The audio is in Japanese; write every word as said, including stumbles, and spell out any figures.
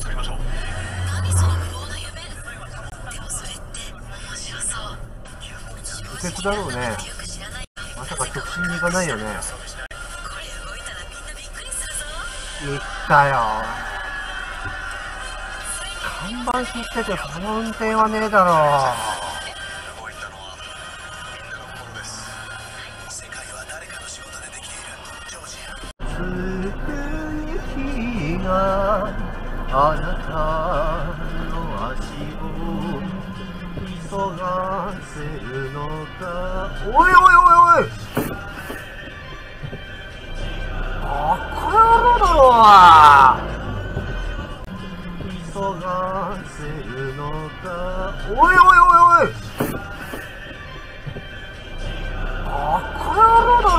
右折だろうね。まさか直進に行かないよね。行ったよ。看板知っててこの運転はねえだろう。 あなたの足を急がせるのか。おいおいおいおい、あっこれだろ。急がせるのか。おいおいおいおい、あっこれだろ。